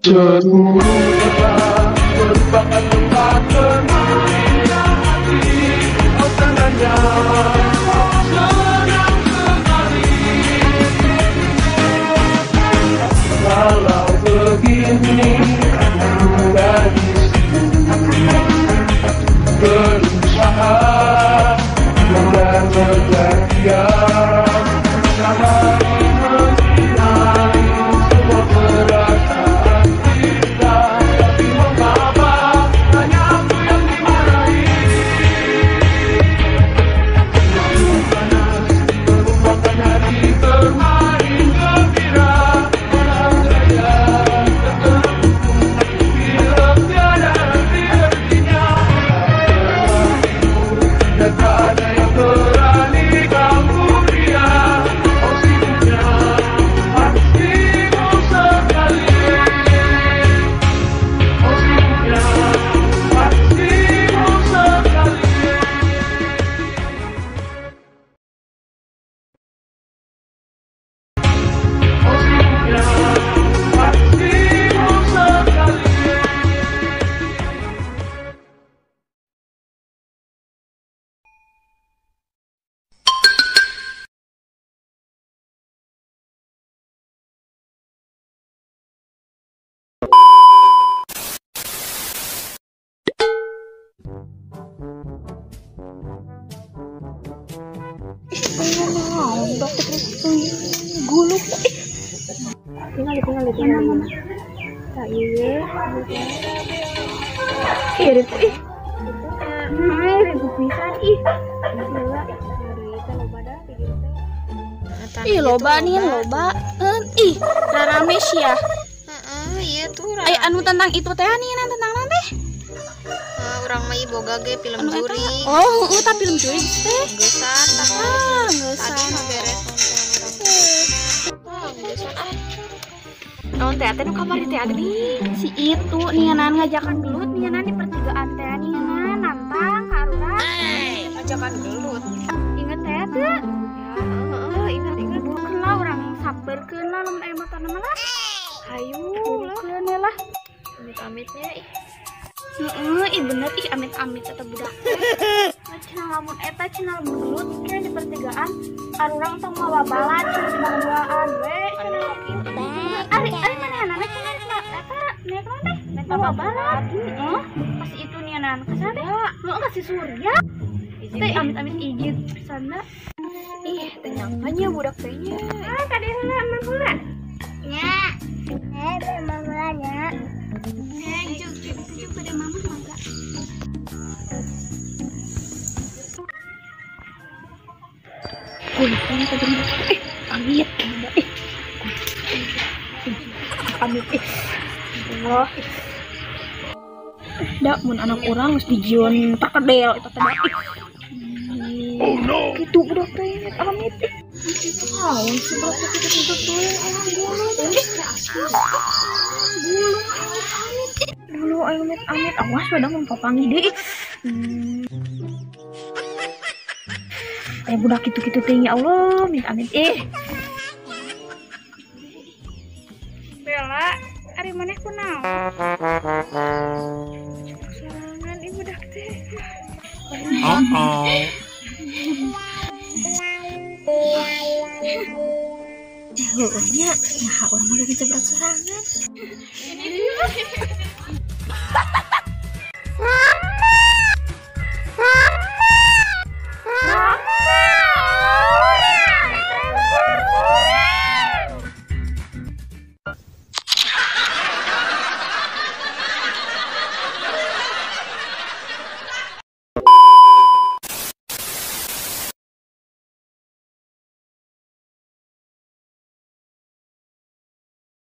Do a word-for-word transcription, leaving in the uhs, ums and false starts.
Jatuh Bella merupakan tempat kemeriahan hati. Oh tandanya senang sekali. Kalau begini mudah berusaha mudah berbahagia. Ih loba nih loba, ih rarames ya. Iya tuh. Ay anu tentang itu teh nih tentang nanti. Orang mah boga ge film juri. Oh, uta film juri teh. Gesan, ah gesan. Tadi mah beres nonton orang. Ah gesan ah. Nonton teh teh nu kamar di teh nih. Si itu nih nan ngajakan gelut nih nan di pertigaan teh nih nan nantang karuna. Ngajakan gelut. Ingat teh tuh. Ingat-ingat bukan lah orang sabar kena namun air mata nama lah. Ayo bukan lah. Amit-amitnya ih. Heeh, ih bener ih amit-amit kata budak. Cenah lamun eta cenah gelut kena di pertigaan arurang tong ngawabalan cenah banggaan we cenah kitu. Ari ari manehanana cenah eta nek teh nek ngawabalan. Heeh, pas itu nianan ka sana. Heeh, ka si Surya. Teh amit-amit ijit sana. Ih, tenyangkanya budak tehnya. Ah, kadeh emang bulan. Nya. Eh, emang bulan nya. Eh, cuk cuk cuk pada mama mangga. Kumpang tadi. Eh, amit. Eh. Amit. Allah. Da mun anak urang geus dijieun takedel eta teh. Oh no. Gitu budak teh amit. Ah, si budak teh kita dulu orang dulu deh. Dulu amit. Dulu amit amit awas padahal mempapangi deui. Eh budak gitu-gitu teh ya Allah, amit amit eh. Bella, ari maneh kunaon? Sorangan ieu budak teh. Oh oh. Nya, nah orang mau jadi jebrak sorangan.